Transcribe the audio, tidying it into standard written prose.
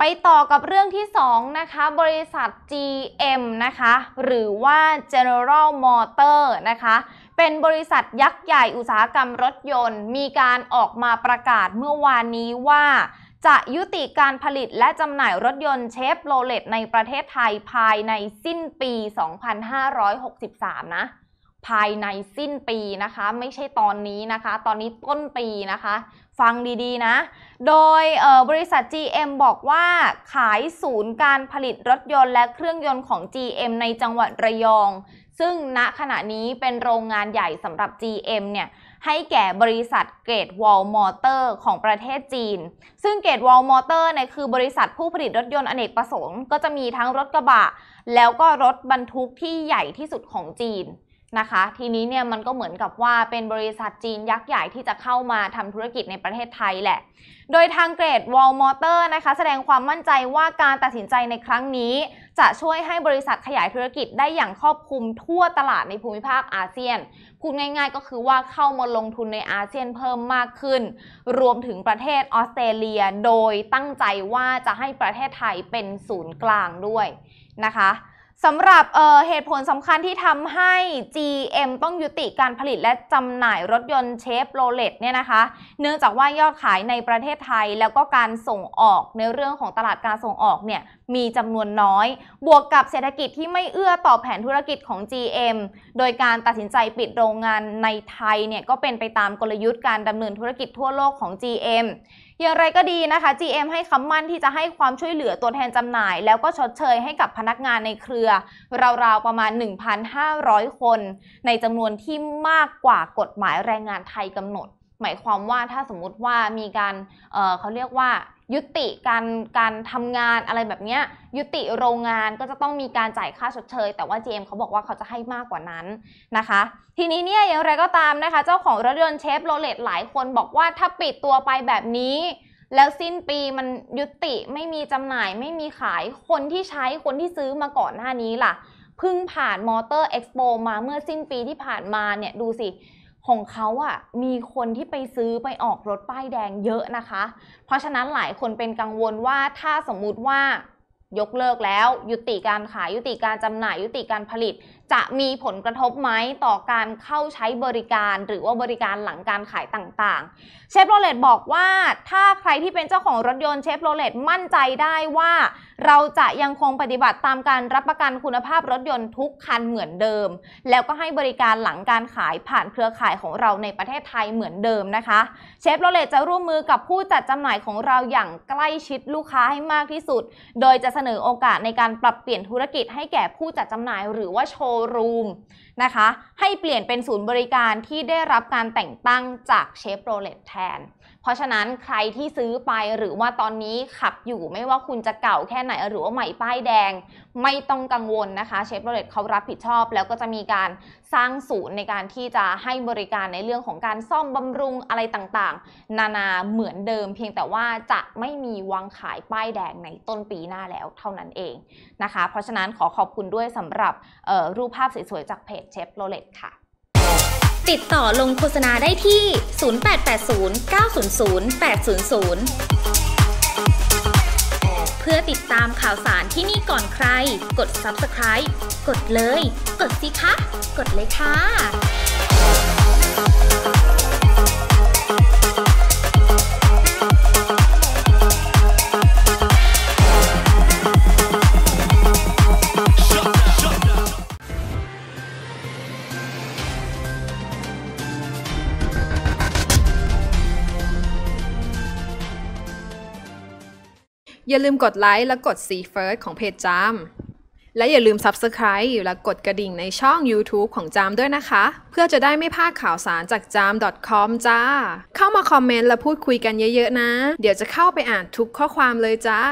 ไปต่อกับเรื่องที่2นะคะบริษัท GM นะคะหรือว่า General Motors นะคะเป็นบริษัทยักษ์ใหญ่อุตสาหกรรมรถยนต์มีการออกมาประกาศเมื่อวานนี้ว่าจะยุติการผลิตและจำหน่ายรถยนต์เชฟโรเลตในประเทศไทยภายในสิ้นปี 2563 นะภายในสิ้นปีนะคะไม่ใช่ตอนนี้นะคะตอนนี้ต้นปีนะคะฟังดีๆนะโดยบริษัท GM บอกว่าขายศูนย์การผลิตรถยนต์และเครื่องยนต์ของ GM ในจังหวัดระยองซึ่งณขณะนี้เป็นโรงงานใหญ่สำหรับ GM เนี่ยให้แก่บริษัทเกรทวอลมอเตอร์ของประเทศจีนซึ่งเกรทวอลมอเตอร์เนี่ยคือบริษัทผู้ผลิตรถยนต์อเนกประสงค์ก็จะมีทั้งรถกระบะแล้วก็รถบรรทุกที่ใหญ่ที่สุดของจีนนะคะทีนี้เนี่ยมันก็เหมือนกับว่าเป็นบริษัทจีนยักษ์ใหญ่ที่จะเข้ามาทำธุรกิจในประเทศไทยแหละโดยทางเกรทวอลมอเตอร์นะคะแสดงความมั่นใจว่าการตัดสินใจในครั้งนี้จะช่วยให้บริษัทขยายธุรกิจได้อย่างครอบคลุมทั่วตลาดในภูมิภาคอาเซียนพูดง่ายๆก็คือว่าเข้ามาลงทุนในอาเซียนเพิ่มมากขึ้นรวมถึงประเทศออสเตรเลียโดยตั้งใจว่าจะให้ประเทศไทยเป็นศูนย์กลางด้วยนะคะสำหรับเหตุผลสำคัญที่ทำให้ GM ต้องยุติการผลิตและจำหน่ายรถยนต์เชฟโรเลตเนี่ยนะคะเนื่องจากว่ายอดขายในประเทศไทยแล้วก็การส่งออกในเรื่องของตลาดการส่งออกเนี่ยมีจำนวนน้อยบวกกับเศรษฐกิจที่ไม่เอื้อต่อแผนธุรกิจของ GM โดยการตัดสินใจปิดโรงงานในไทยเนี่ยก็เป็นไปตามกลยุทธ์การดำเนินธุรกิจทั่วโลกของ GM อย่างไรก็ดีนะคะ GM ให้คำมั่นที่จะให้ความช่วยเหลือตัวแทนจำหน่ายแล้วก็ชดเชยให้กับพนักงานในเครือราวๆประมาณ 1,500 คนในจำนวนที่มากกว่ากฎหมายแรงงานไทยกำหนดหมายความว่าถ้าสมมุติว่ามีการเขาเรียกว่ายุติการทำงานอะไรแบบนี้ยุติโรงงานก็จะต้องมีการจ่ายค่าชดเชยแต่ว่า GM เขาบอกว่าเขาจะให้มากกว่านั้นนะคะทีนี้เนี่ยอย่างไรก็ตามนะคะเจ้าของรถยนต์เชฟโรเลตหลายคนบอกว่าถ้าปิดตัวไปแบบนี้แล้วสิ้นปีมันยุติไม่มีจำหน่ายไม่มีขายคนที่ใช้คนที่ซื้อมาก่อนหน้านี้ล่ะเพิ่งผ่านมอเตอร์เอ็กซ์โปมาเมื่อสิ้นปีที่ผ่านมาเนี่ยดูสิของเขาอะมีคนที่ไปซื้อไปออกรถป้ายแดงเยอะนะคะเพราะฉะนั้นหลายคนเป็นกังวลว่าถ้าสมมุติว่ายกเลิกแล้วยุติการขายยุติการจำหน่ายยุติการผลิตจะมีผลกระทบไหมต่อการเข้าใช้บริการหรือว่าบริการหลังการขายต่างๆเชฟโรเลตบอกว่าถ้าใครที่เป็นเจ้าของรถยนต์เชฟโรเลตมั่นใจได้ว่าเราจะยังคงปฏิบัติตามการรับประกันคุณภาพรถยนต์ทุกคันเหมือนเดิมแล้วก็ให้บริการหลังการขายผ่านเครือข่ายของเราในประเทศไทยเหมือนเดิมนะคะเชฟโรเลตจะร่วมมือกับผู้จัดจำหน่ายของเราอย่างใกล้ชิดลูกค้าให้มากที่สุดโดยจะเสนอโอกาสในการปรับเปลี่ยนธุรกิจให้แก่ผู้จัดจำหน่ายหรือว่าโชว์รูมนะคะให้เปลี่ยนเป็นศูนย์บริการที่ได้รับการแต่งตั้งจากเชฟโรเลตแทนเพราะฉะนั้นใครที่ซื้อไปหรือว่าตอนนี้ขับอยู่ไม่ว่าคุณจะเก่าแค่ไหนหรือว่าใหม่ป้ายแดงไม่ต้องกังวลนะคะเชฟโรเลตเขารับผิดชอบแล้วก็จะมีการสร้างศูนย์ในการที่จะให้บริการในเรื่องของการซ่อมบำรุงอะไรต่างๆนานาเหมือนเดิมเพียงแต่ว่าจะไม่มีวางขายป้ายแดงในต้นปีหน้าแล้วเท่านั้นเองนะคะเพราะฉะนั้นขอขอบคุณด้วยสำหรับรูปภาพสวยๆจากเพจเชฟโรเลตค่ะติดต่อลงโฆษณาได้ที่0880 900 800เพื่อติดตามข่าวสารที่นี่ก่อนใครกด Subscribe กดเลยกดสิคะกดเลยค่ะอย่าลืมกดไลค์และกด See First ของเพจจามและอย่าลืม Subscribe และกดกระดิ่งในช่อง YouTube ของจามด้วยนะคะเพื่อจะได้ไม่พลาดข่าวสารจาก jam.com จ้าเข้ามาคอมเมนต์และพูดคุยกันเยอะๆนะเดี๋ยวจะเข้าไปอ่านทุกข้อความเลยจ้า